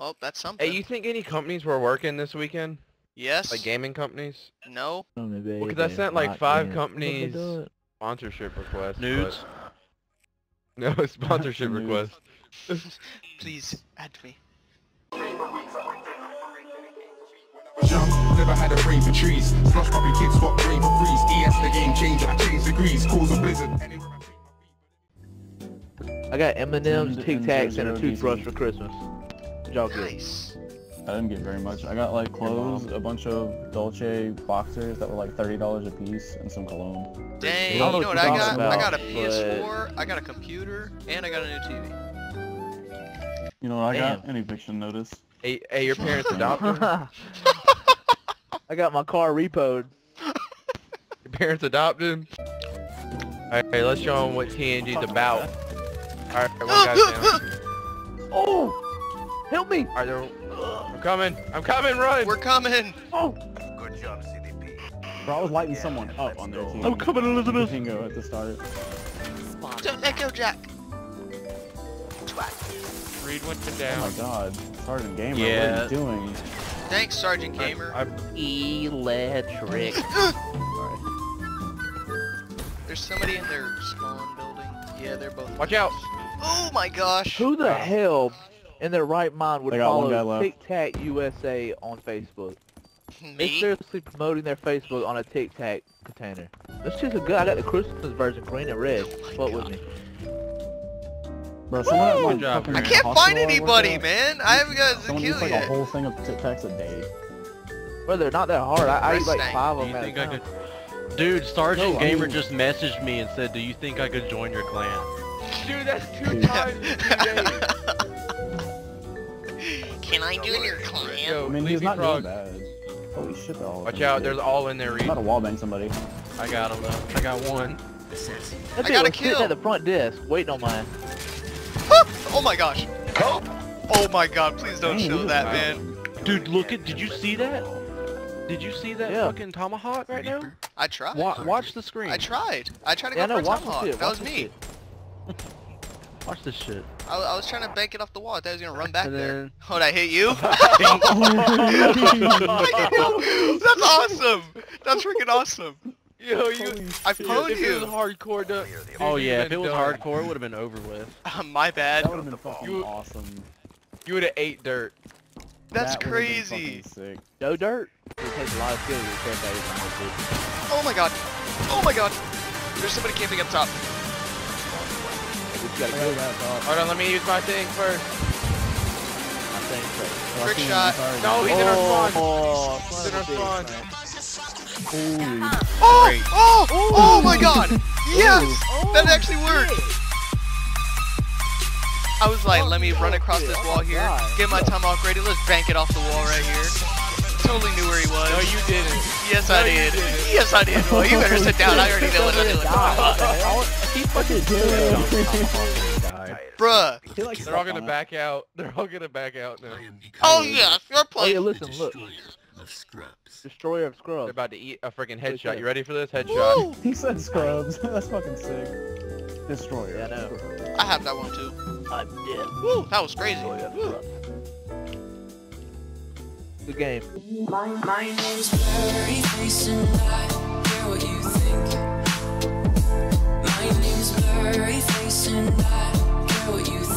Well, that's something. Hey, you think any companies were working this weekend? Yes. Like gaming companies? No. Well, cause I sent like 5 companies sponsorship requests. Nudes? But... No, sponsorship requests. Please, add me. Jump, never had a brain for trees. Slush puppy kids, what brain for freeze. ES the game changer, I change degrees. Cause a blizzard. I got M&M's, Tic Tacs, and a toothbrush for Christmas. Y'all good? Nice. I didn't get very much. I got like clothes, a bunch of Dolce boxers that were like $30 a piece, and some cologne. Dang, you know what I got? About, I got a PS4, but... I got a computer, and I got a new TV. You know what I got? An eviction notice. Hey, hey, your parents adopted her? I got my car repoed. Your parents adopted him? Alright, let's show them what TNG's about. Alright, one guy's down. Oh! Help me! Alright, I'm coming! I'm coming, run! We're coming! Oh! Good job, CBP. Bro, I was lighting someone up on their team. I'm coming, Elizabeth! Bingo at the start. Don't echo Jack! Twat! Reed went down. Oh my god. Sergeant Gamer, what are you doing? Thanks, Sergeant Gamer. Electric. There's somebody in their spawn building. Yeah, they're both. Watch out! Oh my gosh! Who the hell in their right mind would follow Tic Tac USA on Facebook? Me? They're seriously promoting their Facebook on a Tic Tac container. That's just a good. I got the Christmas version, green and red. What with me? Bro, I can't find anybody, man. I haven't got to kill yet. Like a whole thing of Tic Tacs a day. Bro, they're not that hard. I eat like 5 of them at a time. Dude, Sergeant Gamer just messaged me and said, "Do you think I could join your clan?" Dude, that's 2 times in 2 days. Can I join your clan? Yo, I mean, he's not doing bad. Holy shit, they're all. Watch out! There's all in there. I'm about to wallbang somebody. I got him. I got one. I got a kill at the front desk, waiting on mine. Oh my gosh! Oh my god! Please don't show that, man. Dude, look at. Did you see that? Did you see that fucking tomahawk right now? I tried. Watch the screen. I tried. I tried to go for a tomahawk. That was me. Watch this shit. I was trying to bank it off the wall. I thought I was gonna run back there. Oh, did I hit you? That's awesome. That's freaking awesome. Yo, I phoned you! If it was hardcore, oh yeah, if it was hardcore, it would've been over with. My bad. That would've been fucking awesome. You would've ate dirt. That's crazy! No dirt? It takes a lot of skill to get that out. Oh my god! Oh my god! There's somebody camping up top. Hold on, let me use my thing first. My thing first. Trick shot! No, he's in our spawn! He's in our spawn! Holy oh my god! Yes! That actually worked! I was like, let me run across this wall here, get my tomahawk ready, let's bank it off the wall right here. Totally knew where he was. No, you didn't. Yes, I did. Yes, I did. Well, you better sit down, I already know what I'm doing. He fucking did. Bruh. They're all gonna back out. They're all gonna back out now. Oh yes, you're playing. Hey, listen, look. Scrubs. Destroyer of Scrubs. They're about to eat a freaking headshot. You ready for this? Headshot. He said Scrubs. That's fucking sick. Destroyer. Yeah, no. I have that one too. I'm dead. Woo! That was crazy. Good game. My name's Blurry Face and I care what you think. My name's Blurry Face and I care what you think.